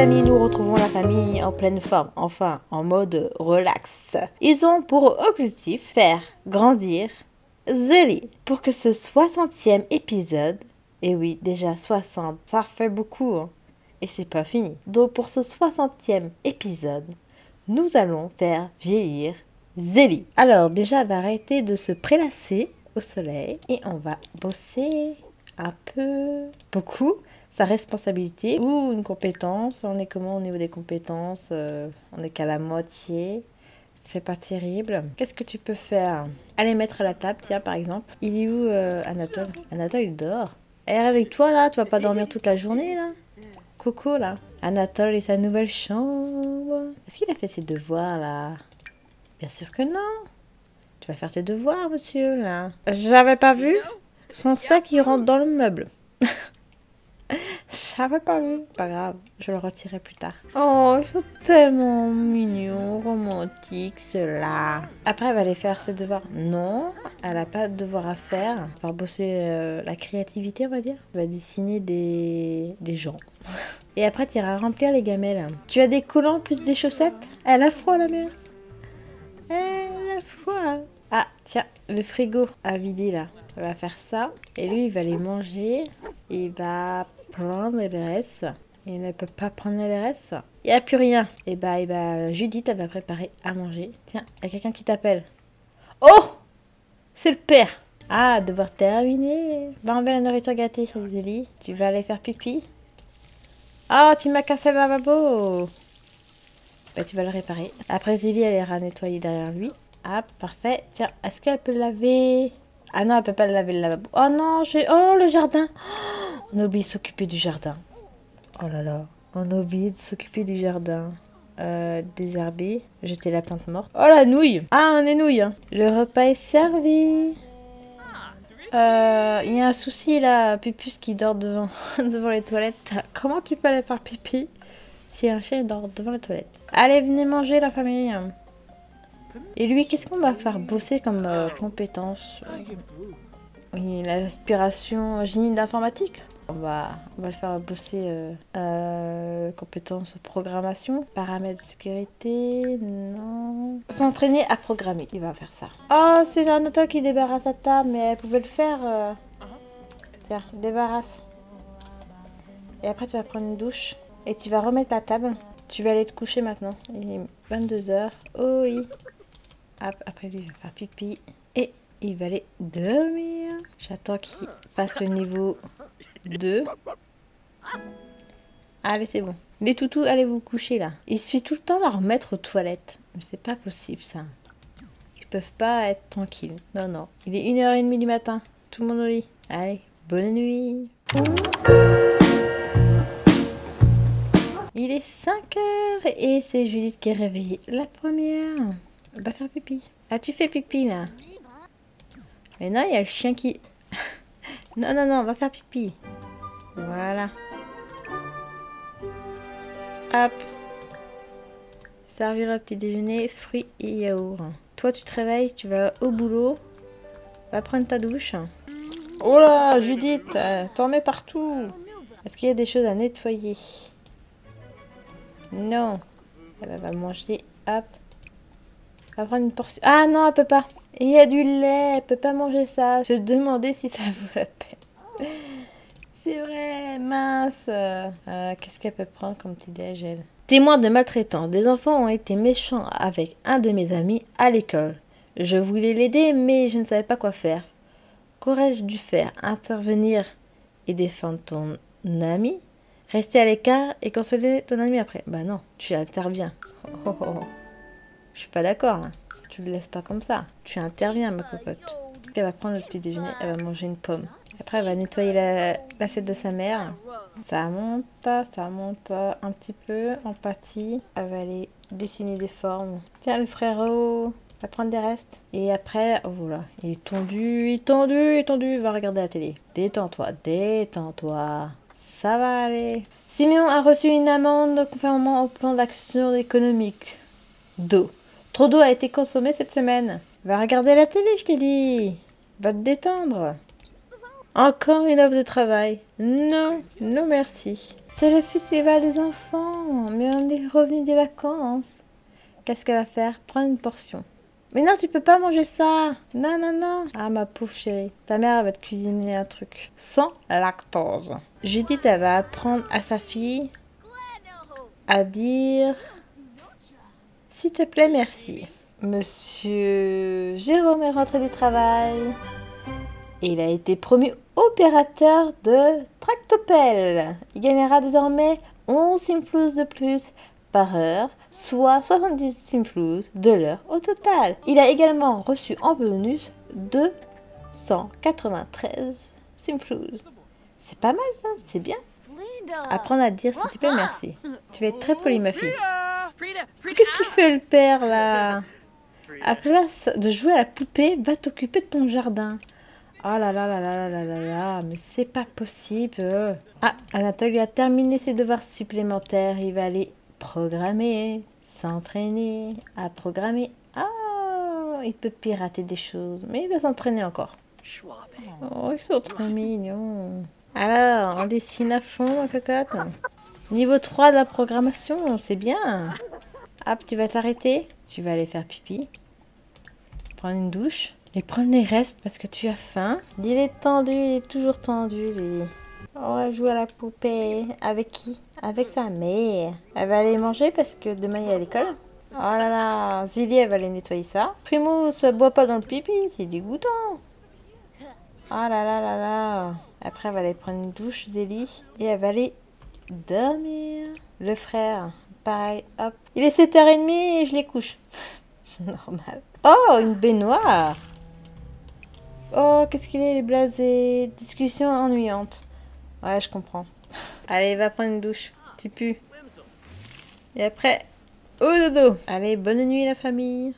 amis, nous retrouvons la famille en pleine forme, enfin en mode relax. Ils ont pour objectif faire grandir Zélie pour que ce 60e épisode, et oui déjà 60, ça fait beaucoup hein, et c'est pas fini. Donc pour ce 60e épisode, nous allons faire vieillir Zélie. Alors déjà, on va arrêter de se prélasser au soleil et on va bosser un peu, beaucoup, sa responsabilité ou une compétence. On est comment au niveau des compétences? On n'est qu'à la moitié, c'est pas terrible. Qu'est-ce que tu peux faire? Aller mettre à la table, tiens par exemple. Il est où Anatole? Anatole il dort. Elle est avec toi là, tu vas pas dormir toute la journée là? Coco là. Anatole et sa nouvelle chambre. Est-ce qu'il a fait ses devoirs là? Bien sûr que non. Tu vas faire tes devoirs monsieur là. J'avais pas vu. Son sac il rentre dans le meuble. J'avais pas vu. Pas grave, je le retirerai plus tard. Oh, ils sont tellement mignons, romantiques, ceux-là. Après, elle va aller faire ses devoirs. Non, elle n'a pas de devoirs à faire. Elle va bosser la créativité, on va dire. Elle va dessiner des gens. Et après, tu iras remplir les gamelles. Tu as des collants plus des chaussettes? Elle a froid, la mère. Elle a froid. Ah, tiens, le frigo à vider, là. Elle va faire ça. Et lui, il va les manger. Il va prendre les restes. Il ne peut pas prendre les restes. Il n'y a plus rien. Et bah, Judith, elle va préparer à manger. Tiens, il y a quelqu'un qui t'appelle. Oh! C'est le père! Ah, devoir terminer. Va enlever la nourriture gâtée, Zélie. Tu vas aller faire pipi. Oh, tu m'as cassé le lavabo! Bah, tu vas le réparer. Après, Zélie, elle ira nettoyer derrière lui. Ah, parfait. Tiens, est-ce qu'elle peut laver? Ah non, elle peut pas laver le lavabo. Oh non, j'ai... Oh, le jardin! On oublie de s'occuper du jardin. Oh là là, on oublie de s'occuper du jardin. Désherber, jeter la plante morte. Oh la nouille! Ah, on est nouille hein. Le repas est servi. Il y a un souci là, Pépus qui dort devant, devant les toilettes. Comment tu peux aller faire pipi si un chien dort devant les toilettes? Allez, venez manger la famille. Et lui, qu'est-ce qu'on va faire bosser comme compétence? Oui, l'aspiration, génie de l'informatique. On va le faire bosser compétences programmation, paramètres de sécurité, non. S'entraîner à programmer, il va faire ça. Oh, c'est un autre qui débarrasse la table, mais elle pouvait le faire. Tiens, débarrasse. Et après, tu vas prendre une douche et tu vas remettre la table. Tu vas aller te coucher maintenant. Il est 22 h. Oh oui. Après lui, il va faire pipi. Et il va aller dormir. J'attends qu'il passe au niveau 2. Allez, c'est bon. Les toutous, allez vous coucher là. Il suffit tout le temps de la remettre aux toilettes. Mais c'est pas possible ça. Ils peuvent pas être tranquilles. Non, non. Il est 1 h 30 du matin. Tout le monde au lit. Allez, bonne nuit. Il est 5 h et c'est Judith qui est réveillée. La première. Elle va faire pipi. Ah, tu fais pipi là. Mais non, il y a le chien qui... Non, non, non, on va faire pipi. Voilà. Hop. Servir au petit déjeuner, fruits et yaourt. Toi, tu te réveilles, tu vas au boulot. Va prendre ta douche. Oh là, Judith, t'en mets partout. Est-ce qu'il y a des choses à nettoyer? Non. Elle va manger. Hop. Elle va prendre une portion. Ah non, elle peut pas. Il y a du lait. Elle peut pas manger ça. Je demandais si ça vaut la peine. C'est vrai. Mince. Qu'est-ce qu'elle peut prendre comme petit déj? Témoin de maltraitants. Des enfants ont été méchants avec un de mes amis à l'école. Je voulais l'aider, mais je ne savais pas quoi faire. Qu'aurais-je dû faire? Intervenir et défendre ton ami? Rester à l'écart et consoler ton ami après. Bah non, tu interviens. Oh, oh, oh. Je suis pas d'accord. Hein. Tu le laisses pas comme ça. Tu interviens, ma cocotte. Elle va prendre le petit déjeuner. Elle va manger une pomme. Après, elle va nettoyer l'assiette de sa mère. Ça monte un petit peu. Empathie. Elle va aller dessiner des formes. Tiens, le frérot. Elle va prendre des restes. Et après, voilà. Il est tendu, il est tendu, il est tendu. Va regarder la télé. Détends-toi, détends-toi. Ça va aller. Siméon a reçu une amende conformément au plan d'action économique. D'eau. Trop d'eau a été consommée cette semaine. Va regarder la télé, je t'ai dit. Va te détendre. Encore une offre de travail. Non, non merci. C'est le festival des enfants. Mais on est revenu des vacances. Qu'est-ce qu'elle va faire? Prendre une portion. Mais non, tu peux pas manger ça. Non, non, non. Ah, ma pauvre chérie. Ta mère, elle va te cuisiner un truc sans lactose. Judith, elle va apprendre à sa fille à dire « S'il te plaît, merci ». Monsieur Jérôme est rentré du travail. Il a été promu opérateur de tractopelle. Il gagnera désormais 11 simflouzes de plus par heure, soit 70 simflouzes de l'heure au total. Il a également reçu en bonus 293 simflouzes. C'est pas mal ça, c'est bien. Apprendre à dire s'il te plaît merci. Tu vas être très polie ma fille. Qu'est-ce qu'il fait le père là? À place de jouer à la poupée, va t'occuper de ton jardin. Oh là là là là là là là, mais c'est pas possible. Ah, Anatole a terminé ses devoirs supplémentaires. Il va aller programmer, s'entraîner à programmer. Ah, il peut pirater des choses, mais il va s'entraîner encore. Oh, ils sont trop mignons. Alors, on dessine à fond, ma cocotte. Niveau 3 de la programmation, c'est bien. Hop, tu vas t'arrêter. Tu vas aller faire pipi. Prendre une douche. Et prendre les restes parce que tu as faim. Il est tendu, il est toujours tendu, lui. On va jouer à la poupée. Avec qui? Avec sa mère. Elle va aller manger parce que demain, il y a l'école. Oh là là, Zélie, elle va aller nettoyer ça. Primo, ça boit pas dans le pipi, c'est dégoûtant. Oh là là là là. Après, elle va aller prendre une douche, Zélie. Et elle va aller dormir. Le frère, pareil, hop. Il est 7h30 et je les couche. Normal. Oh, une baignoire. Oh, qu'est-ce qu'il est blasé. Discussion ennuyante. Ouais, je comprends. Allez, va prendre une douche. Tu pues. Et après, au dodo. Allez, bonne nuit la famille.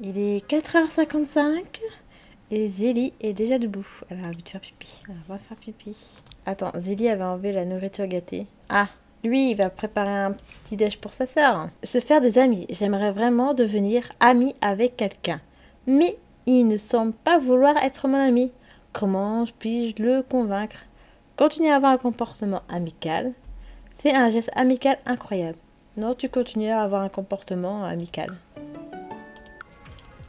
Il est 4h55 et Zélie est déjà debout. Elle a envie de faire pipi. Elle va faire pipi. Attends, Zélie avait enlevé la nourriture gâtée. Ah, lui, il va préparer un petit déj pour sa sœur. Se faire des amis. J'aimerais vraiment devenir amie avec quelqu'un. Mais il ne semble pas vouloir être mon ami. Comment puis-je le convaincre? Continuer à avoir un comportement amical. Fais un geste amical incroyable. Non, tu continues à avoir un comportement amical.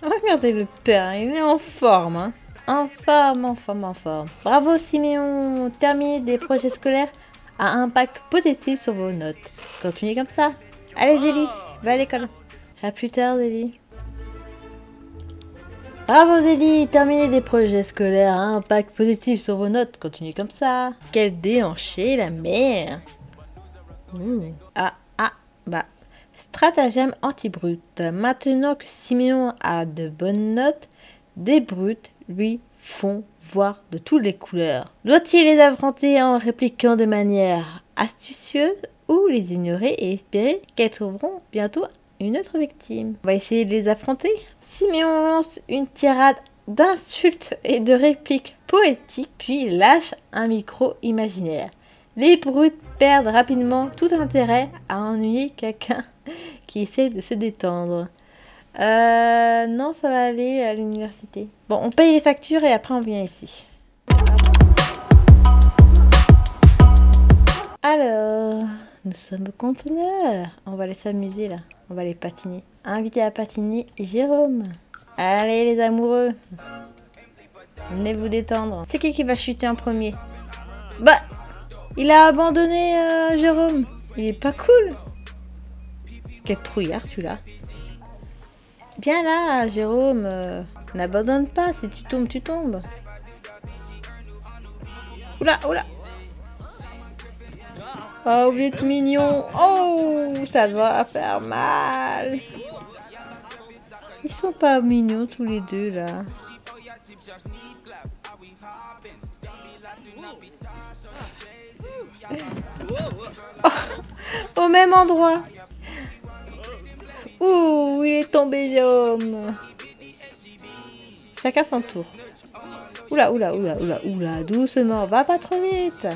Regardez le père, il est en forme. Hein. En forme, en forme, en forme. Bravo Siméon, terminez des projets scolaires à un impact positif sur vos notes. Continuez comme ça. Allez Zélie, va à l'école. À plus tard Zélie. Bravo Zélie, terminez des projets scolaires à un impact positif sur vos notes. Continuez comme ça. Quel déhanché la mère. Ah, ah, bah. Stratagème anti-brute. Maintenant que Siméon a de bonnes notes, des brutes lui font voir de toutes les couleurs. Doit-il les affronter en répliquant de manière astucieuse ou les ignorer et espérer qu'elles trouveront bientôt une autre victime? On va essayer de les affronter. Siméon lance une tirade d'insultes et de répliques poétiques, puis lâche un micro imaginaire. Les brutes perdent rapidement tout intérêt à ennuyer quelqu'un qui essaie de se détendre. Non, ça va aller à l'université. Bon, on paye les factures et après on vient ici. Alors, nous sommes au conteneur. On va aller s'amuser là. On va aller patiner. Invité à patiner, Jérôme. Allez les amoureux. Venez vous détendre. C'est qui va chuter en premier? Bah, il a abandonné Jérôme. Il est pas cool. Quel trouillard celui-là. Bien là, Jérôme, n'abandonne pas, si tu tombes, tu tombes. Oula, oula. Oh, vous êtes mignon. Oh, ça va faire mal. Ils sont pas mignons tous les deux là. Oh, au même endroit. Ouh, il est tombé Jérôme. Chacun son tour. Oula, oula, oula, oula, oula, doucement, va pas trop vite.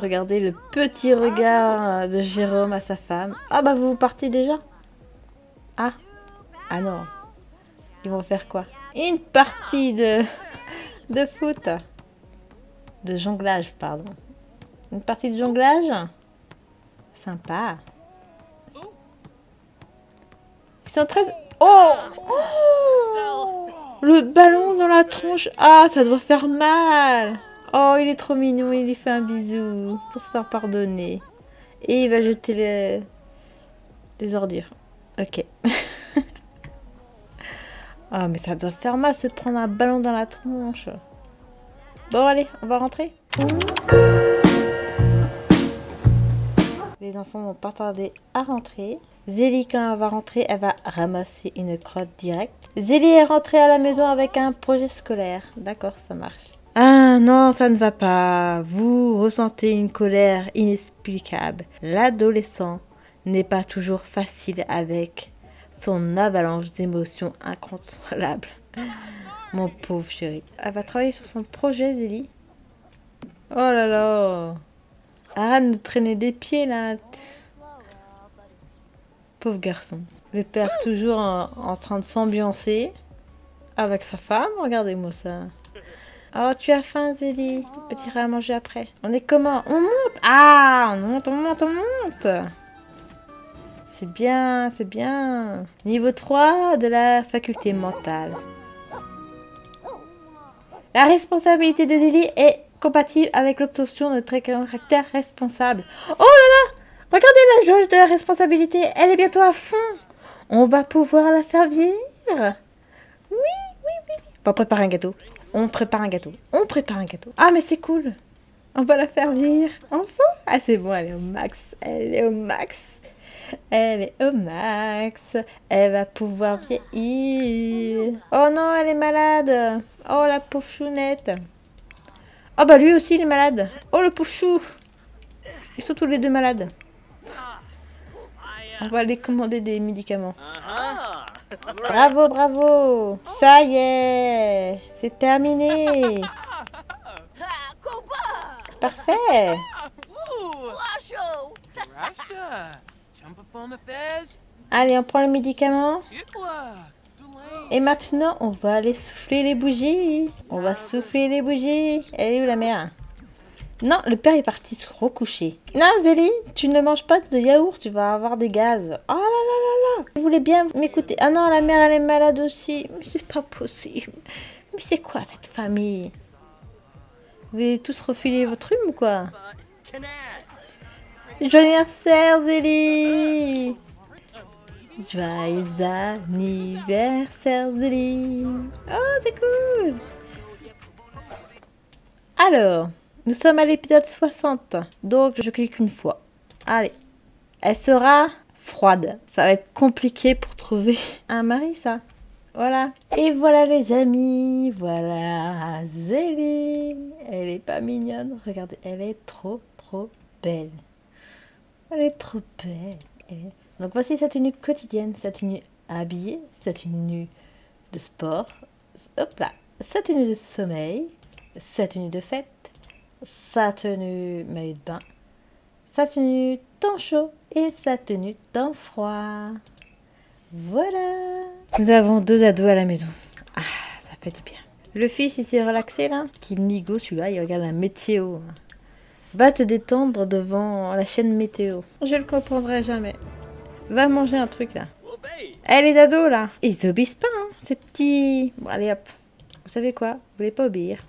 Regardez le petit regard de Jérôme à sa femme. Ah bah vous partez déjà? Ah, ah non. Ils vont faire quoi? une partie de foot. De jonglage, pardon. Une partie de jonglage? Sympa. Ils sont très... Oh, oh, le ballon dans la tronche. Ah, ça doit faire mal. Oh, il est trop mignon. Il lui fait un bisou pour se faire pardonner. Et il va jeter les ordures. Ok. Ah, oh, mais ça doit faire mal se prendre un ballon dans la tronche. Bon, allez, on va rentrer. Les enfants vont pas tarder à rentrer. Zélie, quand elle va rentrer, elle va ramasser une crotte directe. Zélie est rentrée à la maison avec un projet scolaire. D'accord, ça marche. Ah non, ça ne va pas. Vous ressentez une colère inexplicable. L'adolescent n'est pas toujours facile avec son avalanche d'émotions incontrôlables. Mon pauvre chéri. Elle va travailler sur son projet, Zélie. Oh là là. Arrête de traîner des pieds, là. Pauvre garçon. Le père toujours en train de s'ambiancer avec sa femme. Regardez-moi ça. Oh, tu as faim, Zélie. Je peux tirer à manger après. On est comment? On monte. Ah, on monte, on monte, on monte. C'est bien, c'est bien. Niveau 3 de la faculté mentale. La responsabilité de Zélie est compatible avec l'obtention de traits caractères responsables. Oh là là! Regardez la jauge de la responsabilité, elle est bientôt à fond. On va pouvoir la faire vieillir. Oui, oui, oui. On prépare un gâteau. On prépare un gâteau. On prépare un gâteau. Ah, mais c'est cool. On va la faire vieillir. Enfin. Ah, c'est bon, elle est au max. Elle est au max. Elle est au max. Elle va pouvoir vieillir. Oh non, elle est malade. Oh, la pauvre chounette. Oh, bah lui aussi, il est malade. Oh, le pauvre chou. Ils sont tous les deux malades. On va aller commander des médicaments. Bravo, bravo. Ça y est. C'est terminé. Parfait. Allez, on prend le médicament. Et maintenant, on va aller souffler les bougies. On va souffler les bougies. Elle est où, la mère? Non, le père est parti se recoucher. Non, Zélie, tu ne manges pas de yaourt, tu vas avoir des gaz. Oh là là là là. Vous voulez bien m'écouter? Ah non, la mère, elle est malade aussi. Mais c'est pas possible. Mais c'est quoi cette famille? Vous voulez tous refiler votre rhume ou quoi? Joyeux anniversaire, Zélie. Joyeux anniversaire, Zélie. Oh, c'est cool. Alors... nous sommes à l'épisode 60, donc je clique une fois. Allez, elle sera froide. Ça va être compliqué pour trouver un mari, ça. Voilà. Et voilà les amis, voilà Zélie. Elle est pas mignonne. Regardez, elle est trop, trop belle. Elle est trop belle. Donc voici sa tenue quotidienne, sa tenue habillée, sa tenue de sport. Hop là, sa tenue de sommeil, sa tenue de fête. Sa tenue maillot de bain, sa tenue temps chaud et sa tenue temps froid. Voilà. Nous avons deux ados à la maison. Ah, ça fait du bien. Le fils, il s'est relaxé là. Qu'il nigo celui-là, il regarde la météo. Va te détendre devant la chaîne météo. Je le comprendrai jamais. Va manger un truc là. Elle est ados là. Ils obéissent pas, hein, ces petits. Bon, allez hop. Vous savez quoi? Vous voulez pas obéir?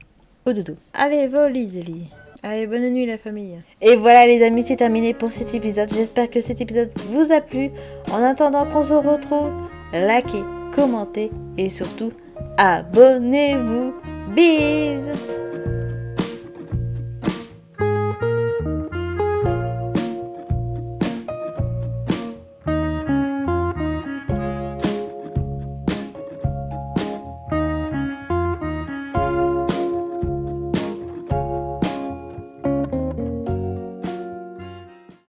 Au dodo. Allez, va au lit, Zélie. Allez, bonne nuit, la famille. Et voilà, les amis, c'est terminé pour cet épisode. J'espère que cet épisode vous a plu. En attendant qu'on se retrouve, likez, commentez et surtout, abonnez-vous. Bisous.